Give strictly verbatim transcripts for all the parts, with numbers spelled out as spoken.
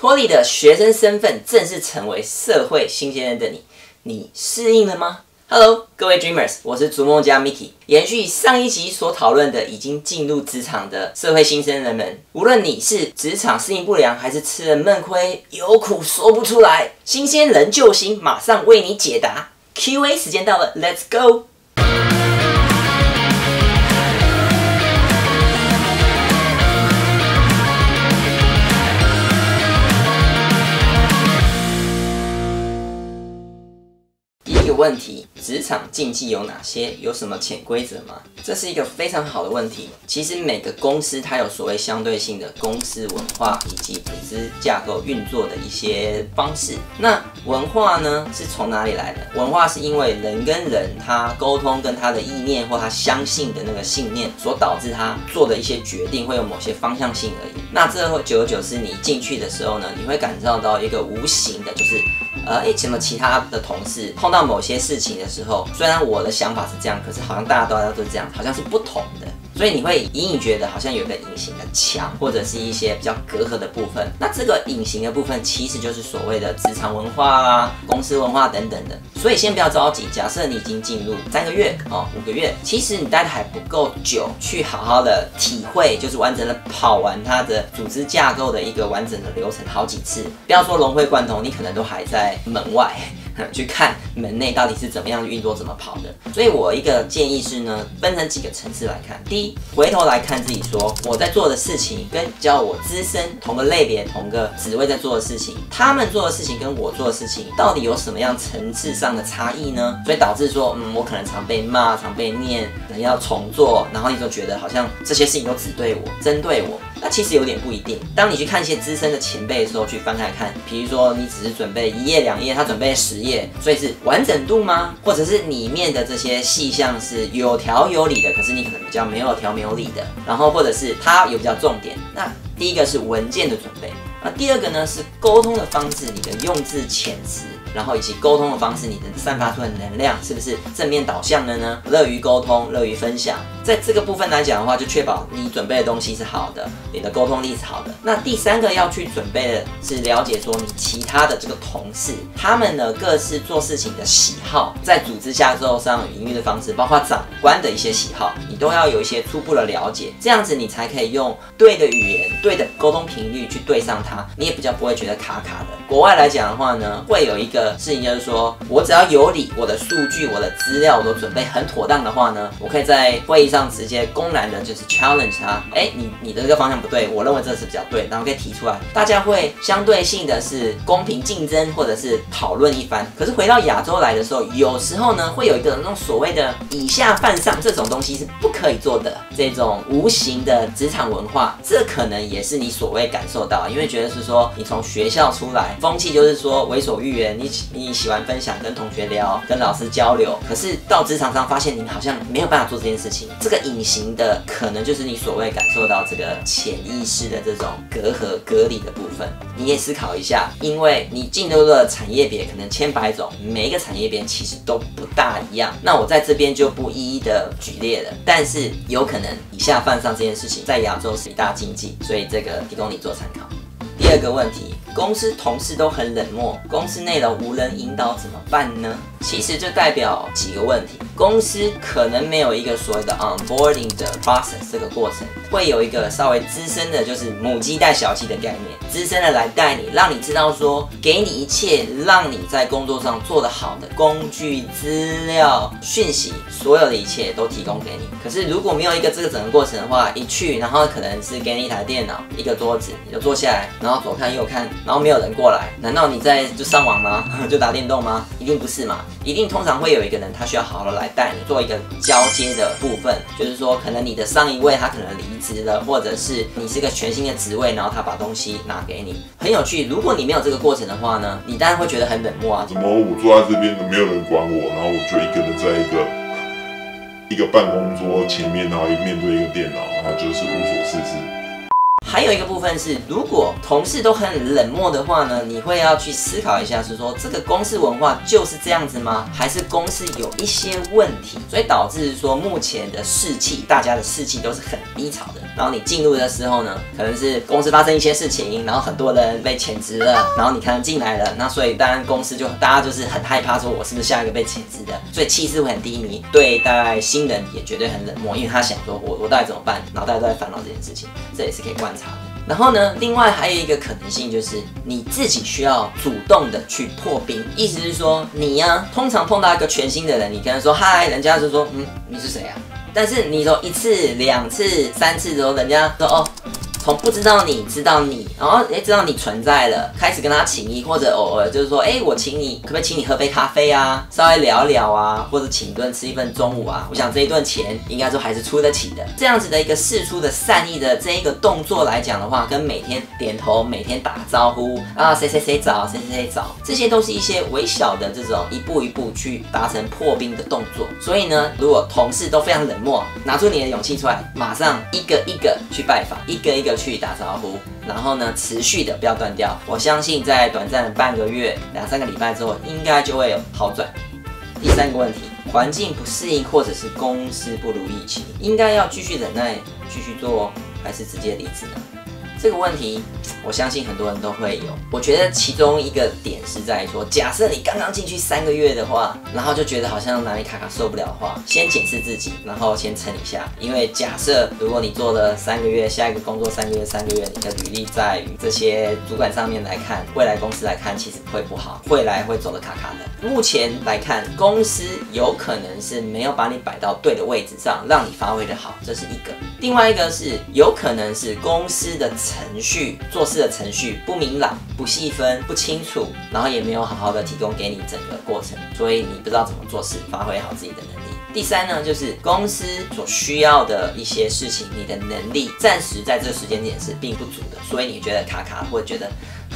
脱离了学生身份，正式成为社会新鲜人的你，你适应了吗 ？Hello， 各位 Dreamers， 我是逐梦家 Mickey。延续上一集所讨论的，已经进入职场的社会新鲜人们，无论你是职场适应不良，还是吃了闷亏，有苦说不出来，新鲜人救星马上为你解答。Q A 时间到了 ，Let's go！问题：职场禁忌有哪些？有什么潜规则吗？这是一个非常好的问题。其实每个公司它有所谓相对性的公司文化以及组织架构运作的一些方式。那文化呢是从哪里来的？文化是因为人跟人他沟通跟他的意念或他相信的那个信念所导致他做的一些决定会有某些方向性而已。那这会久而久之，你进去的时候呢，你会感受到一个无形的，就是。呃，为什么其他的同事碰到某些事情的时候，虽然我的想法是这样，可是好像大家都都是这样，好像是不同的，所以你会隐隐觉得好像有一个隐形的墙，或者是一些比较隔阂的部分。那这个隐形的部分其实就是所谓的职场文化啦、公司文化等等的。所以先不要着急，假设你已经进入三个月哦、五个月，其实你待的还不够久，去好好的体会，就是完整的跑完它的组织架构的一个完整的流程好几次。不要说融会贯通，你可能都还在门外。去看门内到底是怎么样运作、怎么跑的，所以我一个建议是呢，分成几个层次来看。第一，回头来看自己说，说我在做的事情跟比较我资深同个类别、同个职位在做的事情，他们做的事情跟我做的事情到底有什么样层次上的差异呢？所以导致说，嗯，我可能常被骂、常被念，可能要重做，然后你就觉得好像这些事情都只对我、针对我。那其实有点不一定。当你去看一些资深的前辈的时候，去翻开看，比如说你只是准备一页、两页，他准备十页。所以是完整度吗？或者是里面的这些细项是有条有理的，可是你可能比较没有条没有理的。然后或者是它有比较重点。那第一个是文件的准备，那第二个呢是沟通的方式，你的用字遣词。然后以及沟通的方式，你能散发出的能量是不是正面导向的呢？乐于沟通，乐于分享，在这个部分来讲的话，就确保你准备的东西是好的，你的沟通力是好的。那第三个要去准备的是了解说你其他的这个同事，他们呢各自做事情的喜好，在组织架构上营运的方式，包括长官的一些喜好，你都要有一些初步的了解，这样子你才可以用对的语言、对的沟通频率去对上它，你也比较不会觉得卡卡的。国外来讲的话呢，会有一个。事情就是说，我只要有理，我的数据、我的资料我都准备很妥当的话呢，我可以在会议上直接公然的，就是 challenge 他。哎，你你的这个方向不对，我认为这是比较对，然后可以提出来，大家会相对性的是公平竞争，或者是讨论一番。可是回到亚洲来的时候，有时候呢会有一个那种所谓的以下犯上这种东西是不可以做的，这种无形的职场文化，这可能也是你所谓感受到，因为觉得是说你从学校出来，风气就是说为所欲言，你。你喜欢分享，跟同学聊，跟老师交流，可是到职场上发现你好像没有办法做这件事情，这个隐形的可能就是你所谓感受到这个潜意识的这种隔阂、隔离的部分。你也思考一下，因为你进入了产业别，可能千百种，每一个产业别其实都不大一样。那我在这边就不一一的举例了，但是有可能以下犯上这件事情在亚洲是一大禁忌，所以这个提供你做参考。第二个问题。公司同事都很冷漠，公司内容无人引导怎么办呢？其实就代表几个问题，公司可能没有一个所谓的 onboarding 的 process 这个过程，会有一个稍微资深的，就是母鸡带小鸡的概念，资深的来带你，让你知道说，给你一切让你在工作上做得好的工具、资料、讯息，所有的一切都提供给你。可是如果没有一个这个整个过程的话，一去然后可能是给你一台电脑、一个桌子，你就坐下来，然后左看右看。然后没有人过来，难道你在就上网吗？就打电动吗？一定不是嘛，一定通常会有一个人，他需要好好来带你做一个交接的部分，就是说可能你的上一位他可能离职了，或者是你是个全新的职位，然后他把东西拿给你，很有趣。如果你没有这个过程的话呢，你当然会觉得很冷漠啊。怎么我坐在这边没有人管我，然后我就一个人在一个。一个办公桌前面，然后面对一个电脑，然后就是无所事事。还有一个部分是，如果同事都很冷漠的话呢，你会要去思考一下，是说这个公司文化就是这样子吗？还是公司有一些问题，所以导致说目前的士气，大家的士气都是很低潮的。然后你进入的时候呢，可能是公司发生一些事情，然后很多人被遣职了，然后你可能进来了，那所以当然公司就大家就是很害怕，说我是不是下一个被遣职的，所以气势会很低迷，对待新人也绝对很冷漠，因为他想说我我到底怎么办，脑袋都在烦恼这件事情，这也是可以观察。 然后呢，另外还有一个可能性就是你自己需要主动的去破冰，意思是说你呀、啊，通常碰到一个全新的人，你跟他说嗨，人家就说嗯你是谁啊？但是你说一次、两次、三次之后，人家说哦，从不知道你知道你，然后哎知道你存在了，开始跟他请益，或者偶尔就是说哎我请你，可不可以请你喝杯咖啡啊，稍微聊聊啊，或者请一顿吃一份中午啊，我想这一顿钱应该说还是出得起的。这样子的一个释出的善意的这一个动作来讲的话，跟每天点头、每天打招呼啊谁谁谁早谁谁谁早，这些都是一些微小的这种一步一步去达成破冰的动作。所以呢，如果同事都非常冷漠，拿出你的勇气出来，马上一个一个去拜访，一个一个 去打招呼，然后呢，持续的不要断掉。我相信在短暂的半个月、两三个礼拜之后，应该就会有好转。第三个问题，环境不适应或者是公司不如预期，应该要继续忍耐、继续做，还是直接离职呢？ 这个问题，我相信很多人都会有。我觉得其中一个点是在说，假设你刚刚进去三个月的话，然后就觉得好像哪里卡卡受不了的话，先检视自己，然后先撑一下。因为假设如果你做了三个月，下一个工作三个月、三个月，你的履历在于这些主管上面来看，未来公司来看，其实会不好，未来会走得卡卡的。目前来看，公司有可能是没有把你摆到对的位置上，让你发挥的好，这是一个。另外一个是有可能是公司的 程序做事的程序不明朗、不细分、不清楚，然后也没有好好的提供给你整个过程，所以你不知道怎么做事，发挥好自己的能力。第三呢，就是公司所需要的一些事情，你的能力暂时在这个时间点是并不足的，所以你觉得卡卡或觉得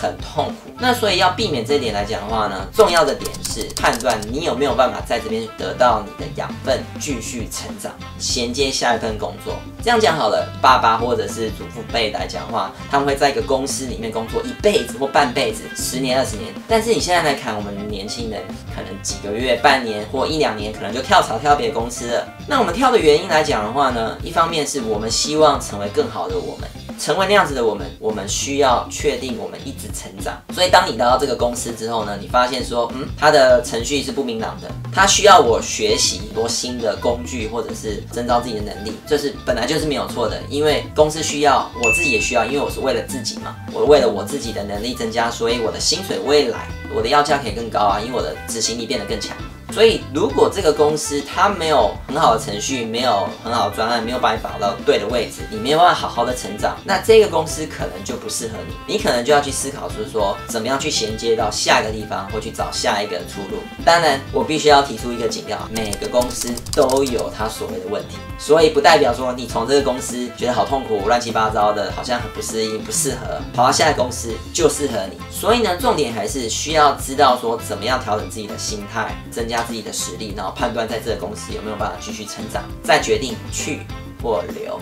很痛苦，那所以要避免这一点来讲的话呢，重要的点是判断你有没有办法在这边得到你的养分，继续成长，衔接下一份工作。这样讲好了，爸爸或者是祖父辈来讲的话，他们会在一个公司里面工作一辈子或半辈子，十年、二十年。但是你现在来看，我们年轻人可能几个月、半年或一两年，可能就跳槽跳别的公司了。那我们跳的原因来讲的话呢，一方面是我们希望成为更好的我们。 成为那样子的我们，我们需要确定我们一直成长。所以，当你到这个公司之后呢，你发现说，嗯，它的程序是不明朗的，它需要我学习很多新的工具，或者是增长自己的能力，这是本来就是没有错的。因为公司需要，我自己也需要，因为我是为了自己嘛，我为了我自己的能力增加，所以我的薪水未来我的要价可以更高啊，因为我的执行力变得更强。 所以，如果这个公司它没有很好的程序，没有很好的专案，没有把你摆到对的位置，你没有办法好好的成长，那这个公司可能就不适合你。你可能就要去思考，就是说怎么样去衔接到下一个地方，或去找下一个出路。当然，我必须要提出一个警告：每个公司都有它所谓的问题，所以不代表说你从这个公司觉得好痛苦、乱七八糟的，好像很不适应、不适合，跑到下一个公司就适合你。所以呢，重点还是需要知道说怎么样调整自己的心态，增加 自己的实力，然后判断在这个公司有没有办法继续成长，再决定去或留。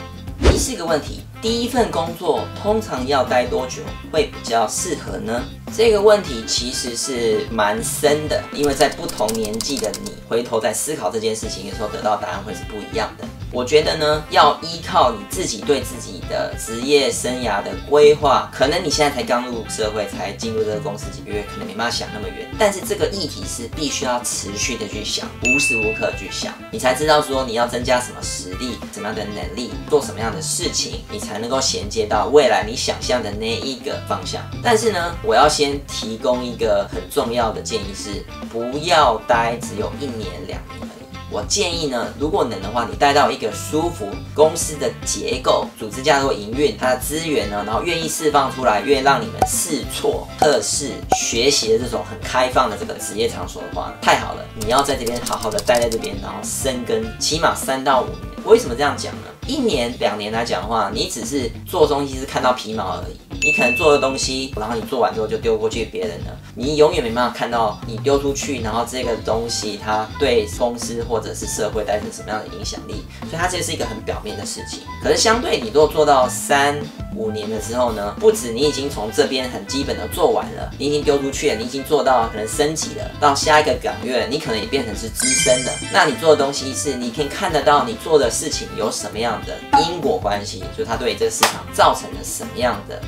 第四个问题，第一份工作通常要待多久会比较适合呢？ 这个问题其实是蛮深的，因为在不同年纪的你回头在思考这件事情的时候，得到答案会是不一样的。我觉得呢，要依靠你自己对自己的职业生涯的规划。可能你现在才刚入社会，才进入这个公司几个月，可能没办法想那么远。但是这个议题是必须要持续的去想，无时无刻去想，你才知道说你要增加什么实力、怎么样的能力，做什么样的事情，你才能够衔接到未来你想象的那一个方向。但是呢，我要 先提供一个很重要的建议是，不要待只有一年两年而已。我建议呢，如果能的话，你待到一个舒服公司的结构、组织架构、营运它的资源呢，然后愿意释放出来，愿意让你们试错、测试、学习的这种很开放的这个职业场所的话，太好了！你要在这边好好的待在这边，然后生根，起码三到五年。为什么这样讲呢？ 一年两年来讲的话，你只是做东西是看到皮毛而已。你可能做的东西，然后你做完之后就丢过去别人了，你永远没办法看到你丢出去，然后这个东西它对公司或者是社会带成什么样的影响力。所以它这是一个很表面的事情。可是相对你如果做到三五年的时候呢，不止你已经从这边很基本的做完了，你已经丢出去了，你已经做到可能升级了，到下一个岗月，你可能也变成是资深了。那你做的东西是，你可以看得到你做的事情有什么样的因果关系，就它对这个市场造成了什么样的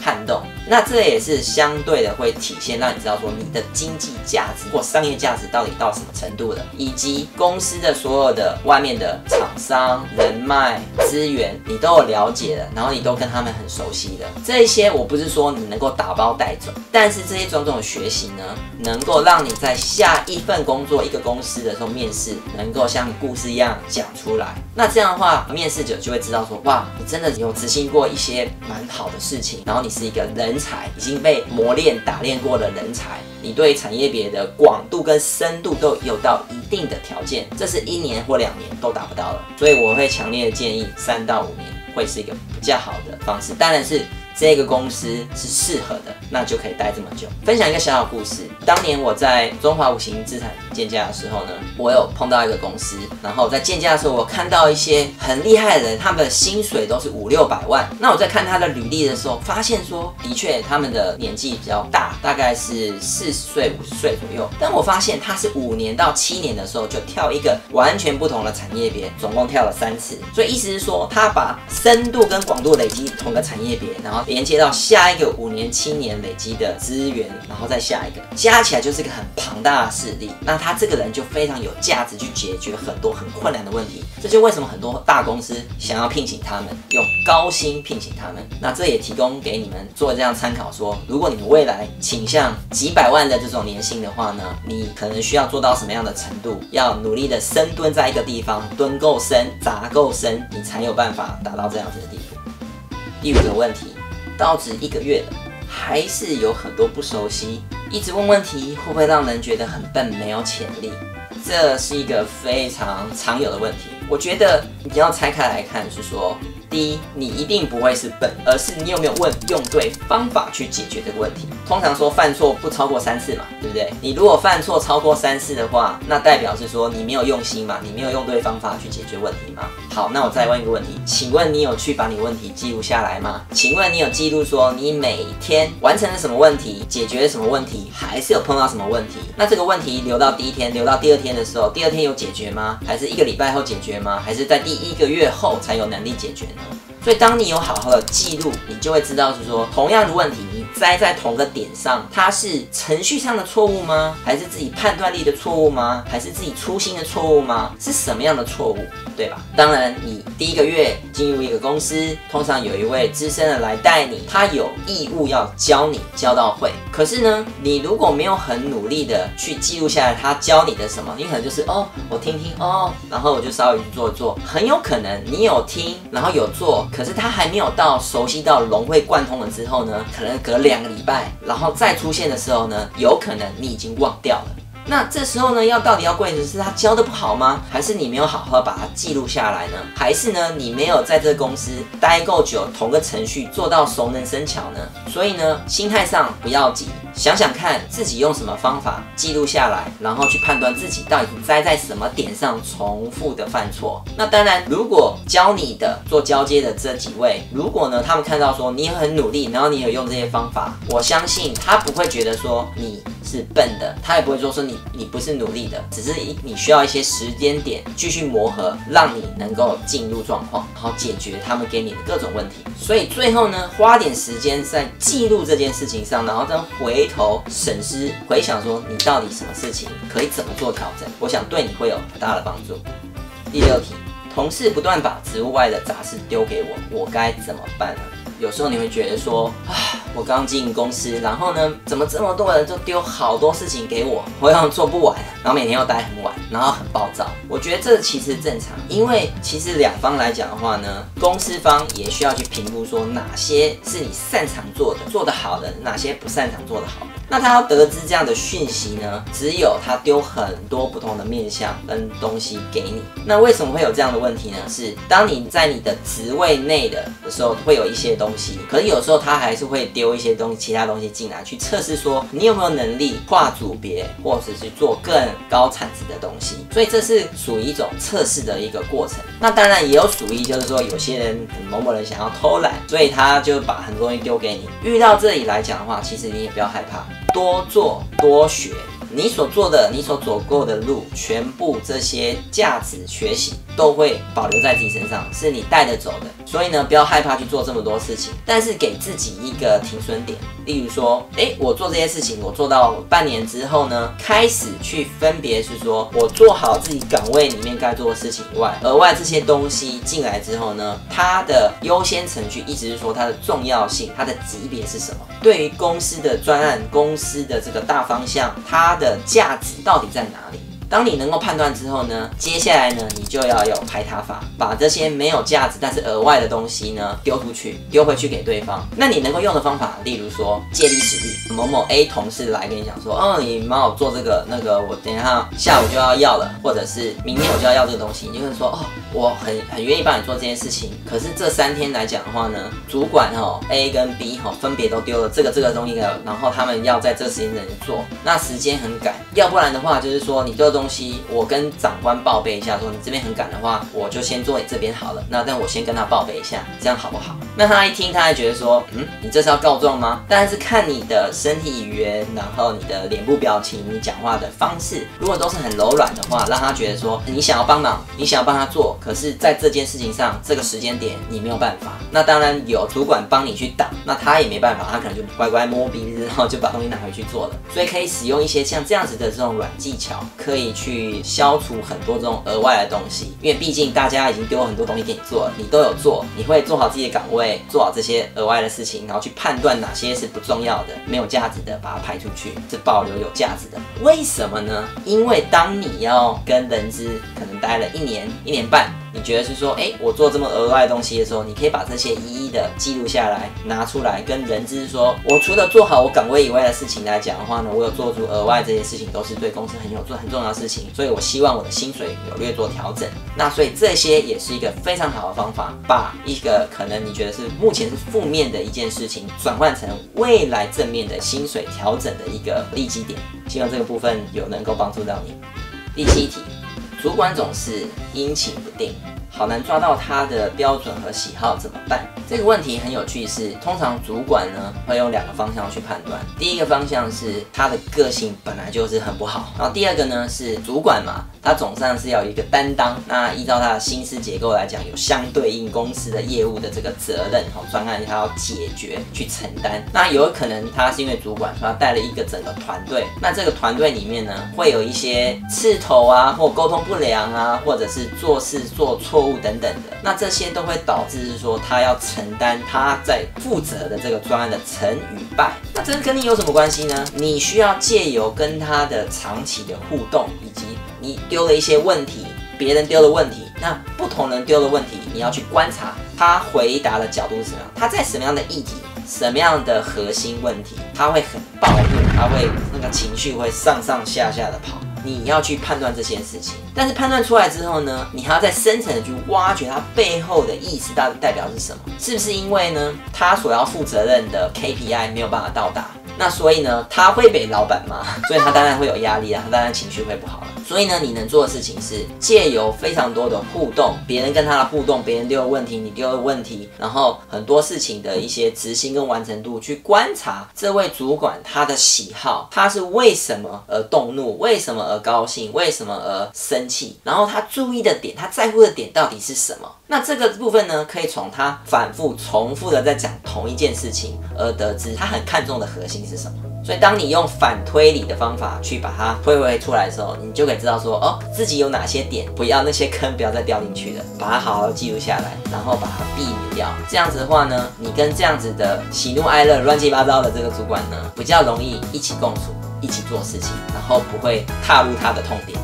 撼动。那这也是相对的会体现，让你知道说你的经济价值或商业价值到底到什么程度了，以及公司的所有的外面的厂商、人脉、资源，你都有了解了，然后你都跟他们很熟悉的这些，我不是说你能够打包带走，但是这些种种的学习呢，能够让你在下一份工作、一个公司的时候面试，能够像故事一样讲出来。那这样的话，面试者就会知道说，哇，你真的有执行过一些蛮好的事情，然后你是一个人才，已经被磨练打练过的人才，你对产业别的广度跟深度都有到一定的条件，这是一年或两年都达不到了。所以我会强烈的建议，三到五年会是一个比较好的方式。当然是这个公司是适合的，那就可以待这么久。分享一个小小故事，当年我在中华五行资产建价的时候呢，我有碰到一个公司，然后在建价的时候，我看到一些很厉害的人，他们的薪水都是五六百万。那我在看他的履历的时候，发现说，的确他们的年纪比较大，大概是四十岁、五十岁左右。但我发现他是五年到七年的时候就跳一个完全不同的产业别，总共跳了三次。所以意思是说，他把深度跟广度累积同个产业别，然后连接到下一个五年、七年累积的资源，然后再下一个，加起来就是一个很庞大的势力。那他这个人就非常有价值，去解决很多很困难的问题。这就为什么很多大公司想要聘请他们，用高薪聘请他们。那这也提供给你们做这样参考说，如果你们未来倾向几百万的这种年薪的话呢，你可能需要做到什么样的程度？要努力的深蹲在一个地方，蹲够深，砸够深，你才有办法达到这样子的地步。第五个问题。到职一个月了，还是有很多不熟悉，一直问问题会不会让人觉得很笨，没有潜力？这是一个非常常有的问题。我觉得你要拆开来看，是说，第一，你一定不会是笨，而是你有没有问用对方法去解决这个问题。通常说犯错不超过三次嘛，对不对？你如果犯错超过三次的话，那代表是说你没有用心嘛，你没有用对方法去解决问题嘛。好，那我再问一个问题，请问你有去把你问题记录下来吗？请问你有记录说你每天完成了什么问题，解决了什么问题，还是有碰到什么问题？那这个问题留到第一天，留到第二天的时候，第二天有解决吗？还是一个礼拜后解决？还是在第一个月后才有能力解决呢？所以当你有好好的记录，你就会知道是说，同样的问题你栽在同个点上，它是程序上的错误吗？还是自己判断力的错误吗？还是自己粗心的错误吗？是什么样的错误，对吧？当然，你第一个月进入一个公司，通常有一位资深的来带你，他有义务要教你教到会。可是呢，你如果没有很努力的去记录下来他教你的什么，你可能就是哦，我听听哦，然后我就稍微去做做，很有可能你有听，然后有做。可是他还没有到熟悉到融会贯通了之后呢，可能隔两个礼拜，然后再出现的时候呢，有可能你已经忘掉了。那这时候呢，要到底要怪的是他教的不好吗？还是你没有好好把它记录下来呢？还是呢，你没有在这个公司待够久，同个程序做到熟能生巧呢？所以呢，心态上不要急，想想看自己用什么方法记录下来，然后去判断自己到底栽在什么点上重复的犯错。那当然，如果教你的做交接的这几位，如果呢他们看到说你很努力，然后你有用这些方法，我相信他不会觉得说你是笨的，他也不会说说你你不是努力的，只是你需要一些时间点继续磨合，让你能够进入状况，然后解决他们给你的各种问题。所以最后呢，花点时间在记录这件事情上，然后再回头审视、回想说你到底什么事情可以怎么做调整，我想对你会有很大的帮助。第六题，同事不断把职务外的杂事丢给我，我该怎么办呢？有时候你会觉得说，啊，我刚进公司，然后呢，怎么这么多人就丢好多事情给我，我又做不完，然后每天又待很晚，然后很暴躁。我觉得这其实正常，因为其实两方来讲的话呢，公司方也需要去评估说哪些是你擅长做的，做得好的，哪些不擅长做得好的。那他要得知这样的讯息呢，只有他丢很多不同的面向跟东西给你。那为什么会有这样的问题呢？是当你在你的职位内的的时候，会有一些东西，可是有时候他还是会丢一些东西，其他东西进来去测试说你有没有能力跨组别，或者是做更高产值的东西。所以这是属于一种测试的一个过程。那当然也有属于就是说有些人某某人想要偷懒，所以他就把很多东西丢给你。遇到这里来讲的话，其实你也不要害怕，多做多学。你所做的，你所走过的路，全部这些价值学习都会保留在自己身上，是你带着走的。所以呢，不要害怕去做这么多事情，但是给自己一个停损点。例如说，诶，我做这些事情，我做到半年之后呢，开始去分别是说我做好自己岗位里面该做的事情以外，额外这些东西进来之后呢，它的优先程序，一直是说它的重要性，它的级别是什么？对于公司的专案，公司的这个大方向，它的价值到底在哪里？当你能够判断之后呢，接下来呢，你就要有排他法，把这些没有价值但是额外的东西呢丢出去，丢回去给对方。那你能够用的方法，例如说借力使力，某某 A 同事来跟你讲说，哦，你帮我做这个那个，我等一下下午就要要了，或者是明天我就要要这个东西，你就会说，哦，我很很愿意帮你做这件事情。可是这三天来讲的话呢，主管哦 A 跟 B 哦分别都丢了这个这个东西，然后他们要在这个时间内做，那时间很赶，要不然的话就是说你就。东西，我跟长官报备一下，说你这边很赶的话，我就先做你这边好了。那但我先跟他报备一下，这样好不好？那他一听，他还觉得说，嗯，你这是要告状吗？但是看你的身体语言，然后你的脸部表情，你讲话的方式，如果都是很柔软的话，让他觉得说你想要帮忙，你想要帮他做，可是在这件事情上，这个时间点你没有办法。那当然有主管帮你去挡，那他也没办法，他可能就乖乖摸鼻子，然后就把东西拿回去做了。所以可以使用一些像这样子的这种软技巧，可以。可以去消除很多这种额外的东西，因为毕竟大家已经丢很多东西给你做了，你都有做，你会做好自己的岗位，做好这些额外的事情，然后去判断哪些是不重要的、没有价值的，把它排出去，是保留有价值的。为什么呢？因为当你要跟人资可能待了一年、一年半。你觉得是说，哎，我做这么额外的东西的时候，你可以把这些一一的记录下来，拿出来跟人资说，我除了做好我岗位以外的事情来讲的话呢，我有做出额外这些事情，都是对公司很有做很重要的事情，所以我希望我的薪水有略做调整。那所以这些也是一个非常好的方法，把一个可能你觉得是目前是负面的一件事情，转换成未来正面的薪水调整的一个利基点。希望这个部分有能够帮助到你。第七题。主管总是阴晴不定，好难抓到他的标准和喜好，怎么办？这个问题很有趣是，是通常主管呢会用两个方向去判断。第一个方向是他的个性本来就是很不好，然后第二个呢是主管嘛，他总算是要有一个担当。那依照他的薪资结构来讲，有相对应公司的业务的这个责任和专案，他要解决去承担。那有可能他是因为主管，所以他带了一个整个团队。那这个团队里面呢，会有一些刺头啊，或沟通不良啊，或者是做事做错误等等的。那这些都会导致是说他要承。承担他在负责的这个专案的成与败，那这跟你有什么关系呢？你需要借由跟他的长期的互动，以及你丢了一些问题，别人丢了问题，那不同人丢了问题，你要去观察他回答的角度是什么样，他在什么样的议题。什么样的核心问题，他会很暴怒，他会那个情绪会上上下下的跑，你要去判断这些事情。但是判断出来之后呢，你还要再深层的去挖掘它背后的意思，到底代表是什么？是不是因为呢，他所要负责任的 K P I 没有办法到达？那所以呢，他会被老板骂，所以他当然会有压力啊，他当然情绪会不好了。所以呢，你能做的事情是借由非常多的互动，别人跟他的互动，别人丢了问题，你丢了问题，然后很多事情的一些执行跟完成度，去观察这位主管他的喜好，他是为什么而动怒，为什么而高兴，为什么而生气，然后他注意的点，他在乎的点到底是什么？那这个部分呢，可以从他反复重复的在讲同一件事情而得知他很看重的核心是什么。所以当你用反推理的方法去把它推回出来的时候，你就可以知道说，哦，自己有哪些点，不要那些坑，不要再掉进去了，把它好好记录下来，然后把它避免掉。这样子的话呢，你跟这样子的喜怒哀乐乱七八糟的这个主管呢，比较容易一起共处，一起做事情，然后不会踏入他的痛点。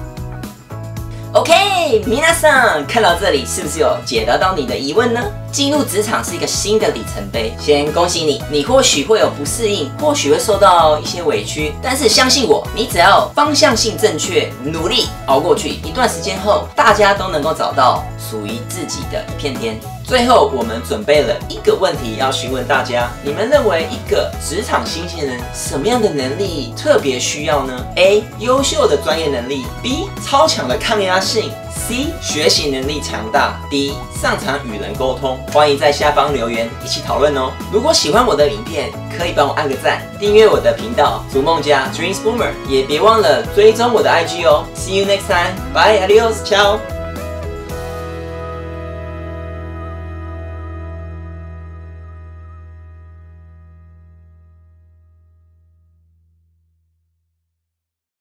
OK， 皆さん看到这里是不是有解答到你的疑问呢？进入职场是一个新的里程碑，先恭喜你，你或许会有不适应，或许会受到一些委屈，但是相信我，你只要方向性正确，努力熬过去，一段时间后，大家都能够找到属于自己的一片天。最后，我们准备了一个问题要询问大家：你们认为一个职场新鲜人什么样的能力特别需要呢 ？A. 优秀的专业能力 B. 超强的抗压性 C. 学习能力强大 D. 擅长与人沟通。欢迎在下方留言一起讨论哦！如果喜欢我的影片，可以帮我按个赞，订阅我的频道“逐梦家 Dreams Bloomer”， 也别忘了追踪我的 I G 哦。See you next time. Bye, adios, ciao.